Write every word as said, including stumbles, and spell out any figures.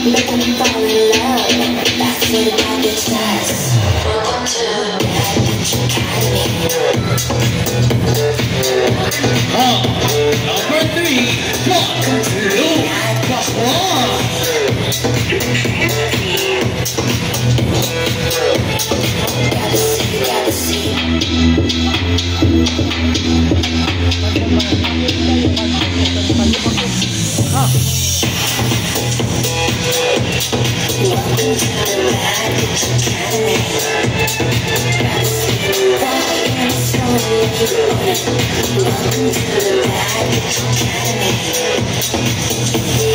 Make me fall in love. That's what a package does. Welcome to that picture academy. Oh, number three. Welcome to that plus one. Gotta see, gotta see. Huh. Welcome to the Package Academy. Welcome to the Package Academy.